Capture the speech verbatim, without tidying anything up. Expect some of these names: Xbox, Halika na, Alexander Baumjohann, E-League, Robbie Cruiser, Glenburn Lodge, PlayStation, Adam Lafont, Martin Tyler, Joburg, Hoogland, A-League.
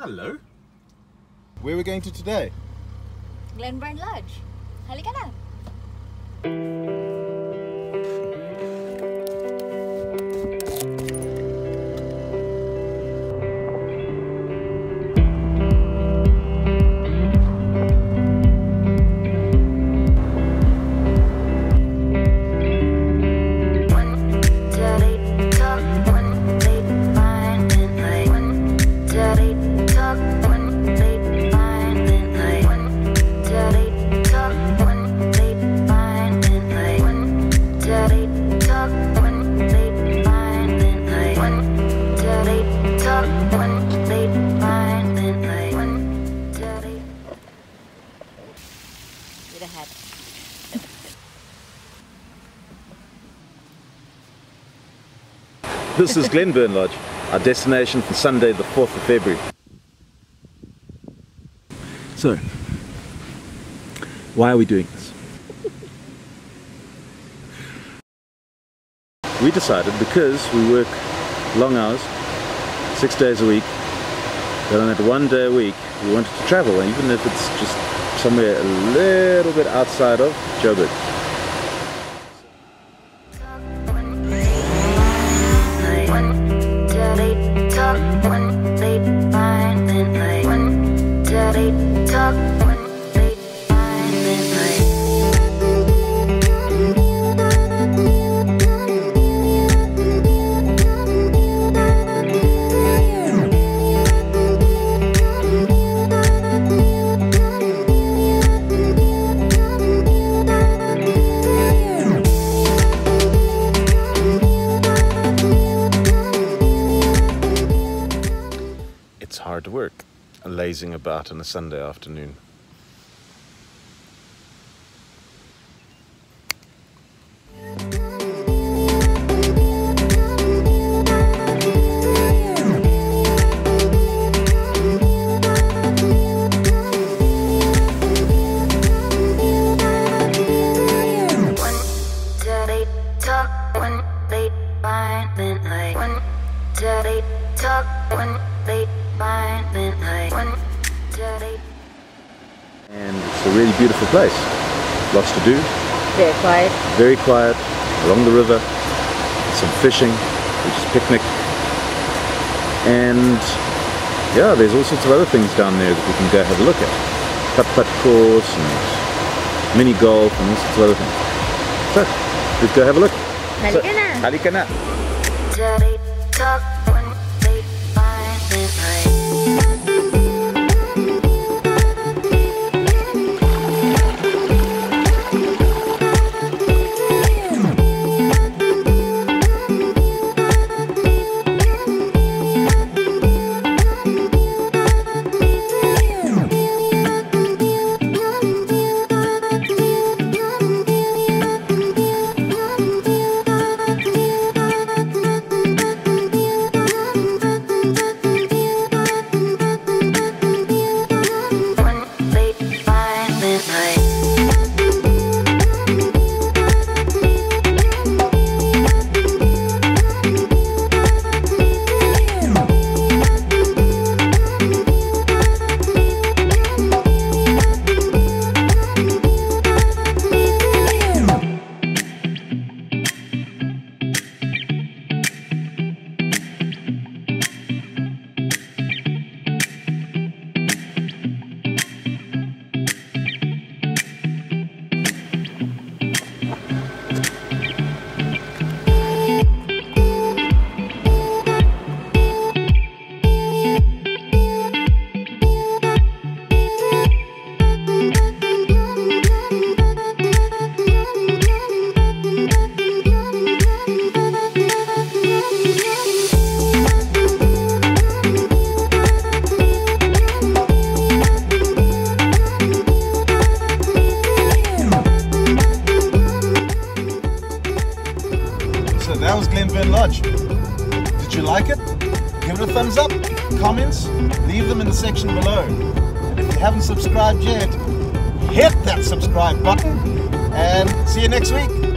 Hello. Where are we going to today? Glenburn Lodge. Halika na. This is Glenburn Lodge, our destination for Sunday the fourth of February. So, why are we doing this? We decided because we work long hours, six days a week, that on that one day a week we wanted to travel, and even if it's just somewhere a little bit outside of Joburg. It's hard work, lazing about on a Sunday afternoon. And it's a really beautiful place. Lots to do. Very quiet. Very quiet. Along the river. Some fishing, which is picnic. And yeah, there's all sorts of other things down there that we can go have a look at. Putt-putt course and mini golf and all sorts of other things. So, let's go have a look. Halika na. Halika na. So that was Glenburn Lodge. Did you like it? Give it a thumbs up. Comments, leave them in the section below. And if you haven't subscribed yet, hit that subscribe button, and see you next week.